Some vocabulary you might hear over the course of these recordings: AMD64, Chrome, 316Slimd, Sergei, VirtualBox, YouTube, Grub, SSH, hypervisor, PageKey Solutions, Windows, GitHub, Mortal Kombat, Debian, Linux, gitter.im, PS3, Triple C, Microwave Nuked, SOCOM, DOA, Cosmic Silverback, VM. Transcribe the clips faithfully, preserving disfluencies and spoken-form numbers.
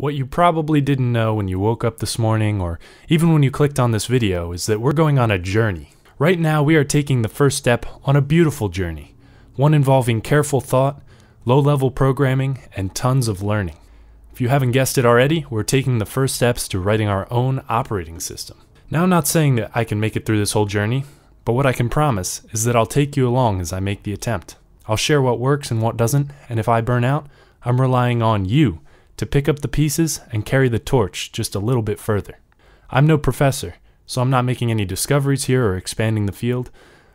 What you probably didn't know when you woke up this morning, or even when you clicked on this video, is that we're going on a journey. Right now we are taking the first step on a beautiful journey, one involving careful thought, low-level programming, and tons of learning. If you haven't guessed it already, we're taking the first steps to writing our own operating system. Now, I'm not saying that I can make it through this whole journey, but what I can promise is that I'll take you along as I make the attempt. I'll share what works and what doesn't, and if I burn out, I'm relying on you to pick up the pieces and carry the torch just a little bit further. I'm no professor, so I'm not making any discoveries here or expanding the field.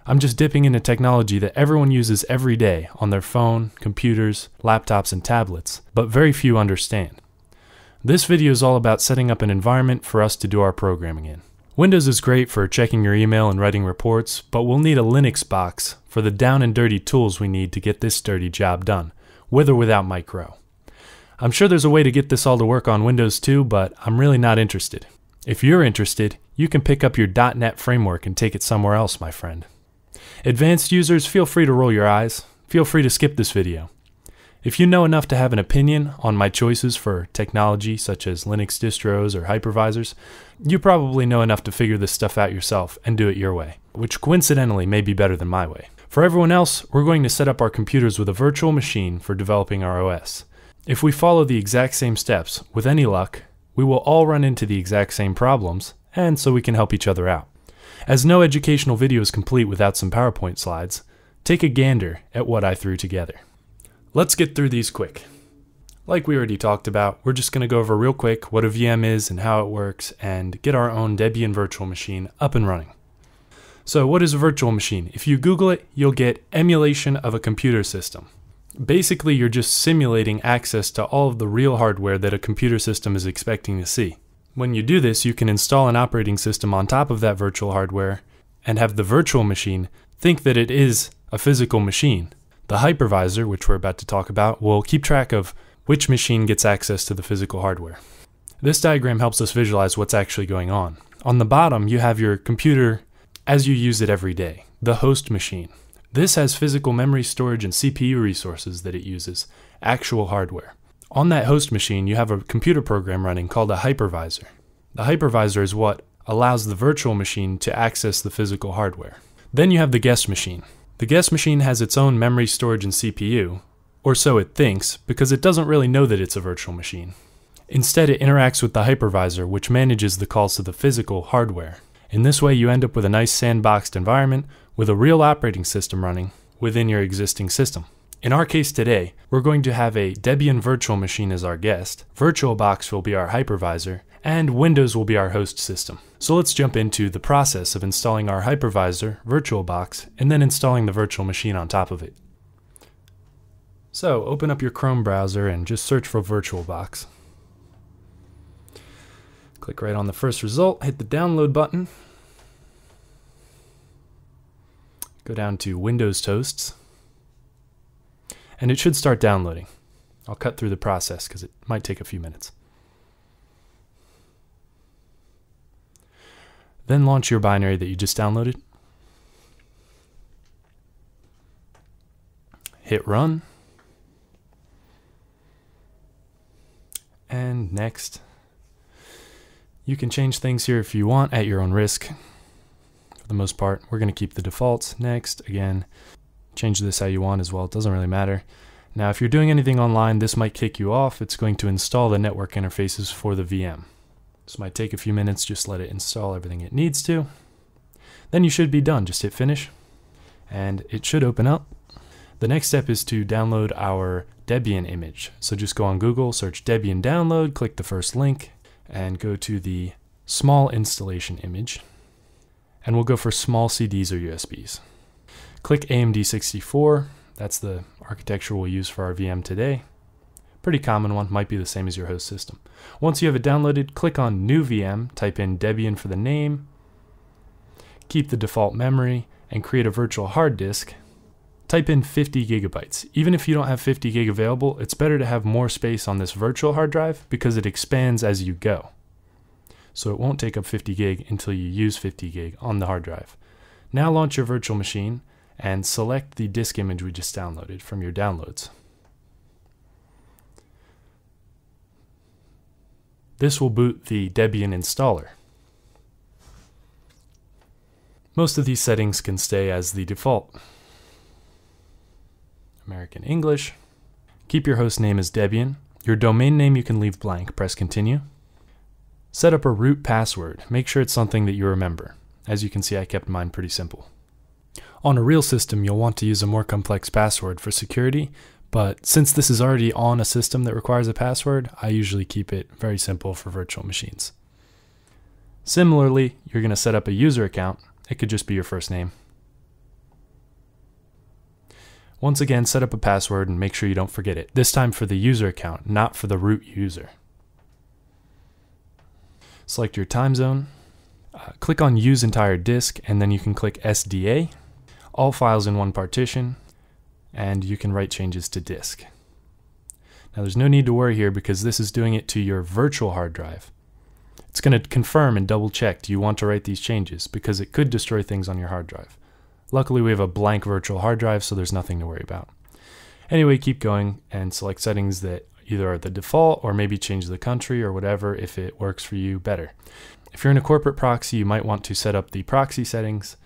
I'm just dipping into technology that everyone uses every day on their phone, computers, laptops, and tablets, but very few understand. This video is all about setting up an environment for us to do our programming in. Windows is great for checking your email and writing reports, but we'll need a Linux box for the down and dirty tools we need to get this dirty job done, with or without micro. I'm sure there's a way to get this all to work on Windows too, but I'm really not interested. If you're interested, you can pick up your dot net framework and take it somewhere else, my friend. Advanced users, feel free to roll your eyes. Feel free to skip this video. If you know enough to have an opinion on my choices for technology, such as Linux distros or hypervisors, you probably know enough to figure this stuff out yourself and do it your way, which coincidentally may be better than my way. For everyone else, we're going to set up our computers with a virtual machine for developing our O S. If we follow the exact same steps, with any luck, we will all run into the exact same problems, and so we can help each other out. As no educational video is complete without some PowerPoint slides, take a gander at what I threw together. Let's get through these quick. Like we already talked about, we're just going to go over real quick what a V M is and how it works and get our own Debian virtual machine up and running. So what is a virtual machine? If you Google it, you'll get emulation of a computer system. Basically, you're just simulating access to all of the real hardware that a computer system is expecting to see. When you do this, you can install an operating system on top of that virtual hardware and have the virtual machine think that it is a physical machine. The hypervisor, which we're about to talk about, will keep track of which machine gets access to the physical hardware. This diagram helps us visualize what's actually going on. On the bottom, you have your computer as you use it every day, the host machine. This has physical memory storage and C P U resources that it uses, actual hardware. On that host machine, you have a computer program running called a hypervisor. The hypervisor is what allows the virtual machine to access the physical hardware. Then you have the guest machine. The guest machine has its own memory storage and C P U, or so it thinks, because it doesn't really know that it's a virtual machine. Instead, it interacts with the hypervisor, which manages the calls to the physical hardware. In this way, you end up with a nice sandboxed environment with a real operating system running within your existing system. In our case today, we're going to have a Debian virtual machine as our guest, VirtualBox will be our hypervisor, and Windows will be our host system. So let's jump into the process of installing our hypervisor, VirtualBox, and then installing the virtual machine on top of it. So open up your Chrome browser and just search for VirtualBox. Click right on the first result, hit the download button, go down to Windows Hosts, and it should start downloading. I'll cut through the process because it might take a few minutes. Then launch your binary that you just downloaded. Hit run. And next. You can change things here if you want at your own risk. For the most part, we're going to keep the defaults. Next, again. Change this how you want as well, it doesn't really matter. Now, if you're doing anything online, this might kick you off. It's going to install the network interfaces for the V M. This might take a few minutes, just let it install everything it needs to. Then you should be done, just hit finish. And it should open up. The next step is to download our Debian image. So just go on Google, search Debian download, click the first link, and go to the small installation image. And we'll go for small C Ds or U S Bs. Click A M D sixty-four, that's the architecture we'll use for our V M today. Pretty common one, might be the same as your host system. Once you have it downloaded, click on New V M, type in Debian for the name, keep the default memory, and create a virtual hard disk. Type in fifty gigabytes. Even if you don't have fifty gig available, it's better to have more space on this virtual hard drive because it expands as you go. So it won't take up fifty gig until you use fifty gig on the hard drive. Now launch your virtual machine and select the disk image we just downloaded from your downloads. This will boot the Debian installer. Most of these settings can stay as the default. American English. Keep your host name as Debian. Your domain name you can leave blank. Press continue. Set up a root password. Make sure it's something that you remember. As you can see, I kept mine pretty simple. On a real system, you'll want to use a more complex password for security, but since this is already on a system that requires a password, I usually keep it very simple for virtual machines. Similarly, you're going to set up a user account. It could just be your first name. Once again, set up a password and make sure you don't forget it. This time for the user account, not for the root user. Select your time zone. Uh, click on Use Entire Disk, and then you can click S D A, all files in one partition, and you can write changes to disk. Now there's no need to worry here because this is doing it to your virtual hard drive. It's going to confirm and double check, do you want to write these changes, because it could destroy things on your hard drive. Luckily we have a blank virtual hard drive, so there's nothing to worry about. Anyway, keep going and select settings that either are the default or maybe change the country or whatever if it works for you better. If you're in a corporate proxy, you might want to set up the proxy settings.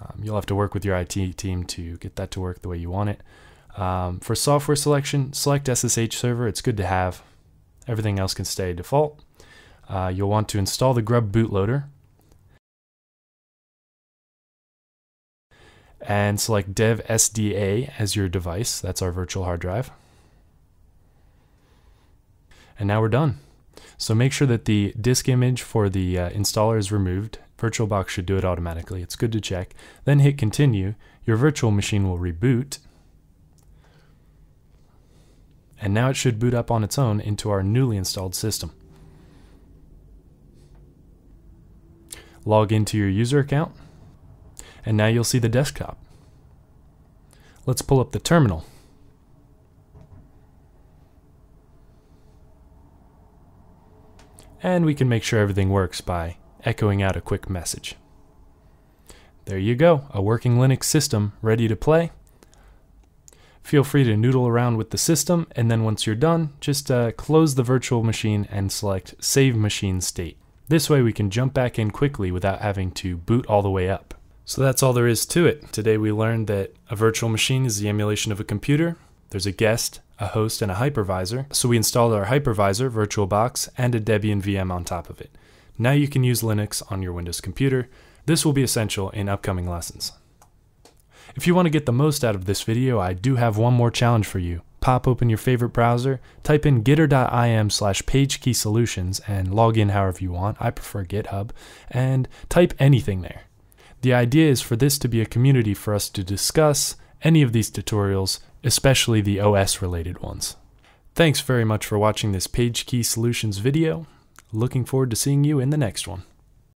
Um, you'll have to work with your I T team to get that to work the way you want it. Um, for software selection, select S S H server. It's good to have. Everything else can stay default. Uh, you'll want to install the Grub bootloader. And select Dev S D A as your device. That's our virtual hard drive. And now we're done. So make sure that the disk image for the uh, installer is removed. VirtualBox should do it automatically. It's good to check. Then hit continue. Your virtual machine will reboot. And now it should boot up on its own into our newly installed system. Log into your user account. And now you'll see the desktop. Let's pull up the terminal. And we can make sure everything works by echoing out a quick message. There you go, a working Linux system ready to play. Feel free to noodle around with the system, and then once you're done, just uh, close the virtual machine and select Save Machine State. This way we can jump back in quickly without having to boot all the way up. So that's all there is to it. Today we learned that a virtual machine is the emulation of a computer. There's a guest, a host, and a hypervisor. So we installed our hypervisor, VirtualBox, and a Debian V M on top of it. Now you can use Linux on your Windows computer. This will be essential in upcoming lessons. If you want to get the most out of this video, I do have one more challenge for you. Pop open your favorite browser, type in gitter.im slash PageKey Solutions, and log in however you want. I prefer GitHub, and type anything there. The idea is for this to be a community for us to discuss any of these tutorials, especially the O S related ones. Thanks very much for watching this PageKey Solutions video. Looking forward to seeing you in the next one.